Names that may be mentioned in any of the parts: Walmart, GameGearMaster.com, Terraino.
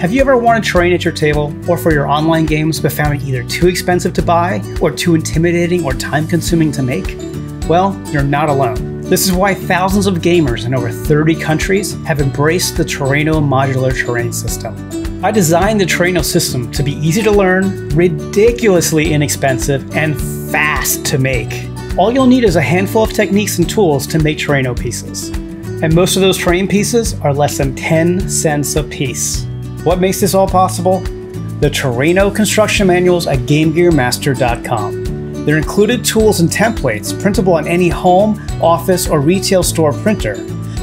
Have you ever wanted terrain at your table or for your online games but found it either too expensive to buy or too intimidating or time-consuming to make? Well, you're not alone. This is why thousands of gamers in over 30 countries have embraced the Terraino modular terrain system. I designed the Terraino system to be easy to learn, ridiculously inexpensive, and fast to make. All you'll need is a handful of techniques and tools to make Terraino pieces. And most of those terrain pieces are less than 10 cents a piece. What makes this all possible? The Terraino construction manuals at GameGearMaster.com. They're included tools and templates printable on any home, office, or retail store printer.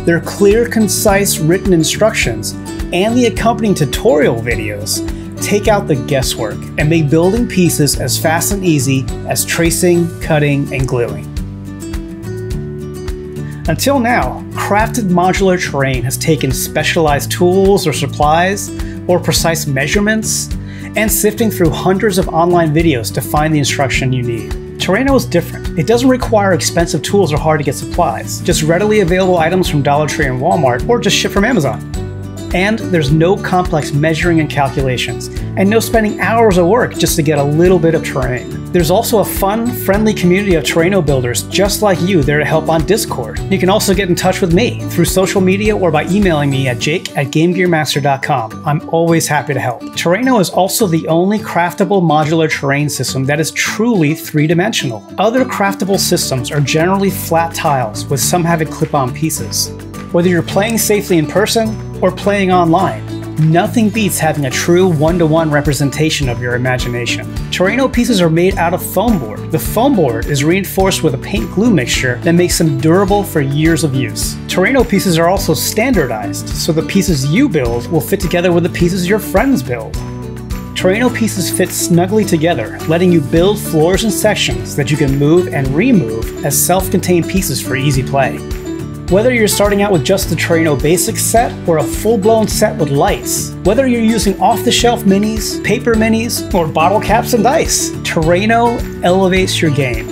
They're clear, concise, written instructions and the accompanying tutorial videos. Take out the guesswork and make building pieces as fast and easy as tracing, cutting, and gluing. Until now, crafted modular terrain has taken specialized tools or supplies or precise measurements and sifting through hundreds of online videos to find the instruction you need. Terraino is different. It doesn't require expensive tools or hard to get supplies, just readily available items from Dollar Tree and Walmart or just shipped from Amazon. And there's no complex measuring and calculations, and no spending hours of work just to get a little bit of terrain. There's also a fun, friendly community of Terraino builders just like you there to help on Discord. You can also get in touch with me through social media or by emailing me at jake@GameGearMaster.com. I'm always happy to help. Terraino is also the only craftable modular terrain system that is truly three-dimensional. Other craftable systems are generally flat tiles, with some having clip-on pieces. Whether you're playing safely in person or playing online, nothing beats having a true one-to-one representation of your imagination. Terraino pieces are made out of foam board. The foam board is reinforced with a paint glue mixture that makes them durable for years of use. Terraino pieces are also standardized, so the pieces you build will fit together with the pieces your friends build. Terraino pieces fit snugly together, letting you build floors and sections that you can move and remove as self-contained pieces for easy play. Whether you're starting out with just the Terraino Basics set or a full-blown set with lights, whether you're using off-the-shelf minis, paper minis, or bottle caps and dice, Terraino elevates your game.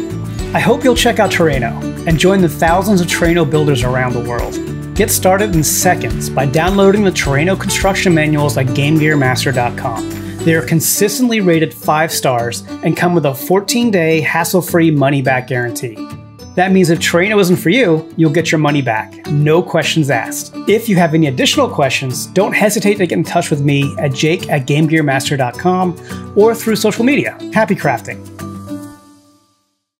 I hope you'll check out Terraino and join the thousands of Terraino builders around the world. Get started in seconds by downloading the Terraino construction manuals at GameGearMaster.com. They are consistently rated 5 stars and come with a 14-day hassle-free money-back guarantee. That means if Terraino isn't for you, you'll get your money back, no questions asked. If you have any additional questions, don't hesitate to get in touch with me at jake@GameGearMaster.com or through social media. Happy crafting.